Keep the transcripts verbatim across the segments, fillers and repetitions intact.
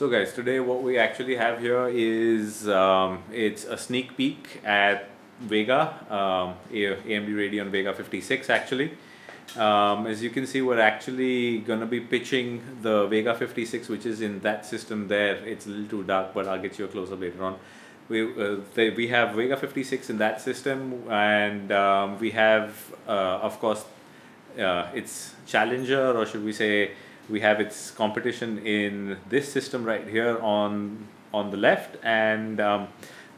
So guys, today what we actually have here is um, it's a sneak peek at Vega, um, A M D Radeon Vega fifty-six actually. Um, as you can see, we're actually going to be pitching the Vega fifty-six, which is in that system there. It's a little too dark, but I'll get you a close-up later on. We, uh, they, we have Vega fifty-six in that system, and um, we have, uh, of course, uh, its challenger, or should we say, we have its competition in this system right here on, on the left, and um,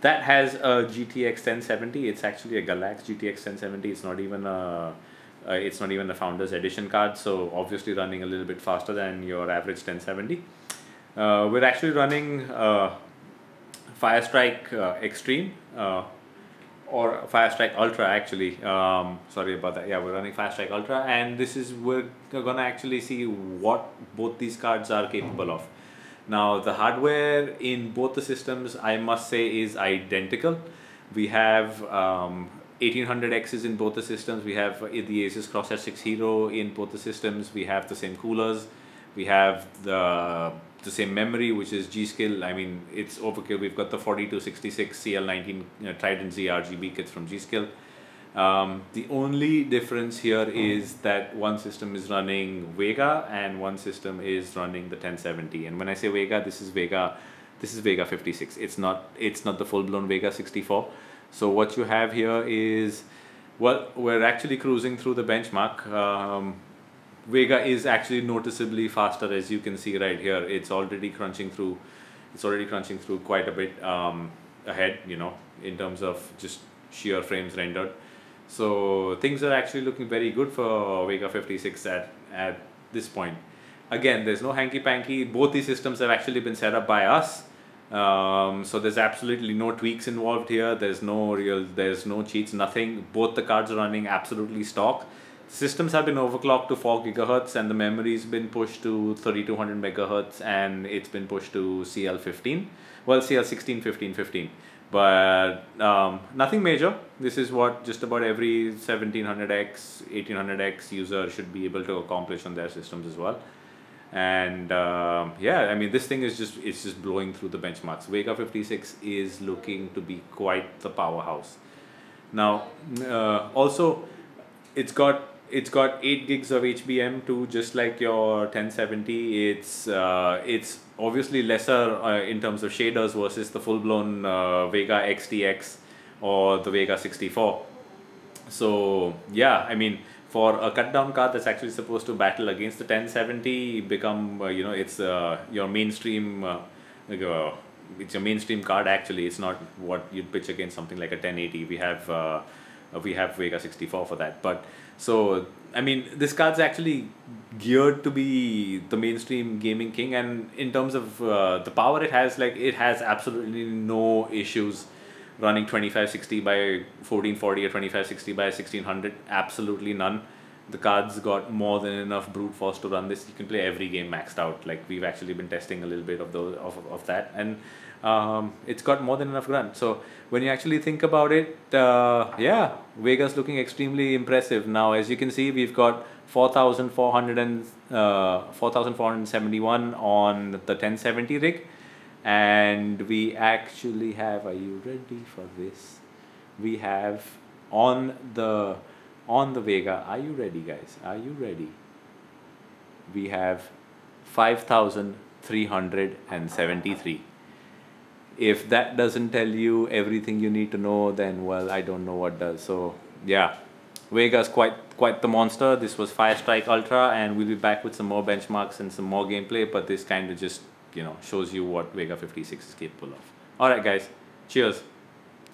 that has a G T X ten seventy. It's actually a Galax G T X ten seventy. It's not even a Uh, it's not even the Founders Edition card, so obviously running a little bit faster than your average ten seventy. Uh, we're actually running uh, Fire Strike uh, Extreme uh, or Fire Strike Ultra actually. Um, sorry about that. Yeah, we're running Fire Strike Ultra, and this is we're gonna actually see what both these cards are capable of. Now, the hardware in both the systems, I must say, is identical. We have um, eighteen hundred X's in both the systems. We have the Asus Crosshair six Hero in both the systems. We have the same coolers. We have the the same memory, which is G.Skill. I mean, it's overkill. We've got the forty-two sixty-six C L nineteen uh, Trident Z R G B kits from G.Skill. Um, the only difference here is that one system is running Vega and one system is running the ten seventy. And when I say Vega, this is Vega, this is Vega fifty-six. It's not it's not the full-blown Vega sixty-four. So what you have here is, well, we're actually cruising through the benchmark. Um, Vega is actually noticeably faster, as you can see right here. It's already crunching through, it's already crunching through quite a bit um, ahead, you know, in terms of just sheer frames rendered. So things are actually looking very good for Vega fifty-six at, at this point. Again, there's no hanky-panky. Both these systems have actually been set up by us. Um, so there's absolutely no tweaks involved here. There's no real, there's no cheats, nothing. Both the cards are running absolutely stock. Systems have been overclocked to four gigahertz, and the memory's been pushed to thirty-two hundred megahertz, and it's been pushed to C L fifteen. Well, C L sixteen, fifteen, fifteen. But um, nothing major. This is what just about every seventeen hundred X, eighteen hundred X user should be able to accomplish on their systems as well. And uh, yeah, I mean, this thing is just it's just blowing through the benchmarks. Vega fifty-six is looking to be quite the powerhouse. Now, uh, also, it's got it's got eight gigs of H B M two, just like your ten seventy. It's uh, it's obviously lesser uh, in terms of shaders versus the full-blown uh, Vega X T X or the Vega sixty-four. So yeah, I mean, for a cut-down card that's actually supposed to battle against the ten seventy, become uh, you know it's uh, your mainstream, uh, like, uh, it's your mainstream card actually. It's not what you'd pitch against something like a ten eighty. We have uh, we have Vega sixty-four for that. But so I mean, this card's actually geared to be the mainstream gaming king, and in terms of uh, the power it has, like it has absolutely no issues running twenty-five sixty by fourteen forty or twenty-five sixty by sixteen hundred, absolutely none. The card's got more than enough brute force to run this. You can play every game maxed out. Like, we've actually been testing a little bit of those of, of that, and um, it's got more than enough run. So when you actually think about it, uh, yeah, Vega's looking extremely impressive. Now, as you can see, we've got four thousand four hundred and uh, four thousand four hundred seventy-one on the ten seventy rig. And we actually have, are you ready for this? We have on the on the Vega, are you ready guys? Are you ready? We have five thousand three hundred seventy-three. If that doesn't tell you everything you need to know, then well, I don't know what does. So yeah, Vega's quite quite the monster. This was Fire Strike Ultra, and we'll be back with some more benchmarks and some more gameplay, but this kind of just, you know, shows you what Vega fifty-six is capable of. Alright guys, cheers.